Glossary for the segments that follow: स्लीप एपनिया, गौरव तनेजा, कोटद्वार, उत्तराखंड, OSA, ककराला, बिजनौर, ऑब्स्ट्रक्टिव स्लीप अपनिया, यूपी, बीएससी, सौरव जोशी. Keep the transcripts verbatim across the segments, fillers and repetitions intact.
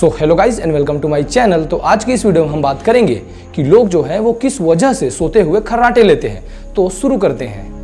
So hello guys and welcome to my channel. तो आज की इस वीडियो में हम बात करेंगे कि लोग जो है वो किस वजह से सोते हुए खर्राटे लेते हैं। तो शुरू करते हैं।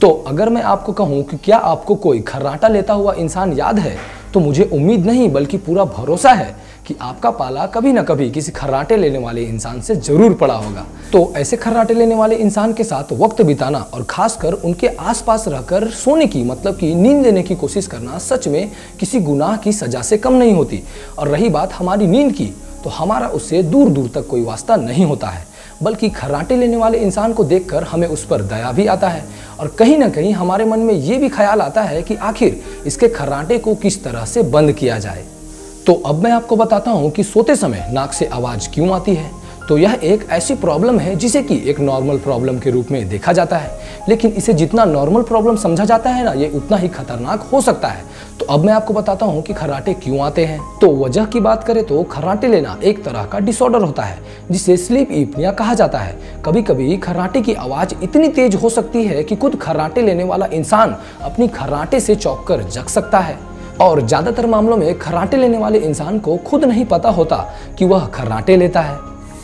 तो अगर मैं आपको कहूं कि क्या आपको कोई खर्राटा लेता हुआ इंसान याद है, तो मुझे उम्मीद नहीं बल्कि पूरा भरोसा है कि आपका पाला कभी ना कभी किसी खर्राटे लेने वाले इंसान से जरूर पड़ा होगा। तो ऐसे खर्राटे लेने वाले इंसान के साथ वक्त बिताना और खासकर उनके आसपास रहकर सोने की मतलब कि नींद लेने की कोशिश करना सच में किसी गुनाह की सजा से कम नहीं होती। और रही बात हमारी नींद की, तो हमारा उससे दूर दूर तक कोई वास्ता नहीं होता है, बल्कि खर्राटे लेने वाले इंसान को देखकर हमें उस पर दया भी आता है और कहीं ना कहीं हमारे मन में ये भी ख्याल आता है कि आखिर इसके खर्राटे को किस तरह से बंद किया जाए। तो अब मैं आपको बताता हूँ कि सोते समय नाक से आवाज़ क्यों आती है। तो यह एक ऐसी प्रॉब्लम है जिसे कि एक नॉर्मल प्रॉब्लम के रूप में देखा जाता है, लेकिन इसे जितना नॉर्मल प्रॉब्लम समझा जाता है ना, ये उतना ही खतरनाक हो सकता है। तो अब मैं आपको बताता हूँ कि खर्राटे क्यों आते हैं। तो वजह की बात करें तो खर्राटे लेना एक तरह का डिसऑर्डर होता है जिसे स्लीप एपनिया कहा जाता है। कभी कभी खर्राटे की आवाज़ इतनी तेज हो सकती है कि खुद खर्राटे लेने वाला इंसान अपनी खर्राटे से चौंक कर जग सकता है। और ज़्यादातर मामलों में खर्राटे लेने वाले इंसान को खुद नहीं पता होता कि वह खर्राटे लेता है।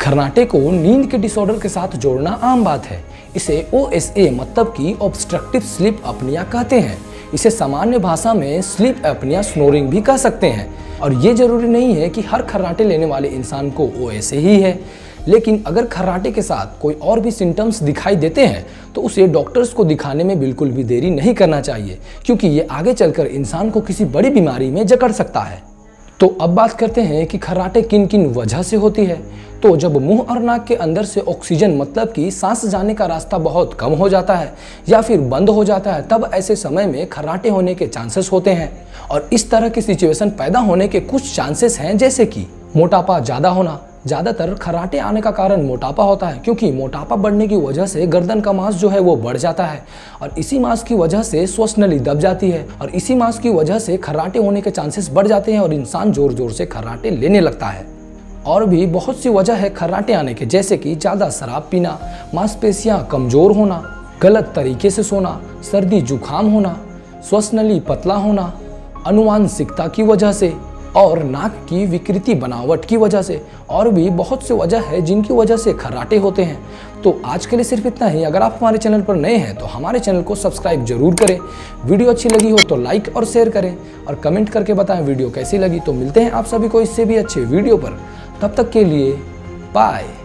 खर्राटे को नींद के डिसऑर्डर के साथ जोड़ना आम बात है। इसे ओ एस ए मतलब कि ऑब्स्ट्रक्टिव स्लीप अपनिया कहते हैं। इसे सामान्य भाषा में स्लीप अपनिया स्नोरिंग भी कह सकते हैं। और ये जरूरी नहीं है कि हर खर्राटे लेने वाले इंसान को ओ एस ए ही है, लेकिन अगर खर्राटे के साथ कोई और भी सिम्टम्स दिखाई देते हैं तो उसे डॉक्टर्स को दिखाने में बिल्कुल भी देरी नहीं करना चाहिए, क्योंकि ये आगे चलकर इंसान को किसी बड़ी बीमारी में जकड़ सकता है। तो अब बात करते हैं कि खर्राटे किन किन वजह से होती है। तो जब मुंह और नाक के अंदर से ऑक्सीजन मतलब कि सांस जाने का रास्ता बहुत कम हो जाता है या फिर बंद हो जाता है, तब ऐसे समय में खर्राटे होने के चांसेस होते हैं। और इस तरह की सिचुएशन पैदा होने के कुछ चांसेस हैं, जैसे कि मोटापा ज़्यादा होना। ज़्यादातर खर्राटे आने का कारण मोटापा होता है, क्योंकि मोटापा बढ़ने की वजह से गर्दन का मांस जो है वो बढ़ जाता है और इसी मांस की वजह से श्वसनली दब जाती है और इसी मांस की वजह से खर्राटे होने के चांसेस बढ़ जाते हैं और इंसान जोर जोर से खर्राटे लेने लगता है। और भी बहुत सी वजह है खर्राटे आने के, जैसे कि ज़्यादा शराब पीना, मांसपेशियाँ कमज़ोर होना, गलत तरीके से सोना, सर्दी जुकाम होना, श्वसनली पतला होना, अनुवांशिकता की वजह से और नाक की विकृति बनावट की वजह से। और भी बहुत से वजह है जिनकी वजह से खर्राटे होते हैं। तो आज के लिए सिर्फ इतना ही। अगर आप हमारे चैनल पर नए हैं तो हमारे चैनल को सब्सक्राइब जरूर करें। वीडियो अच्छी लगी हो तो लाइक और शेयर करें और कमेंट करके बताएं वीडियो कैसी लगी। तो मिलते हैं आप सभी को इससे भी अच्छे वीडियो पर। तब तक के लिए बाय।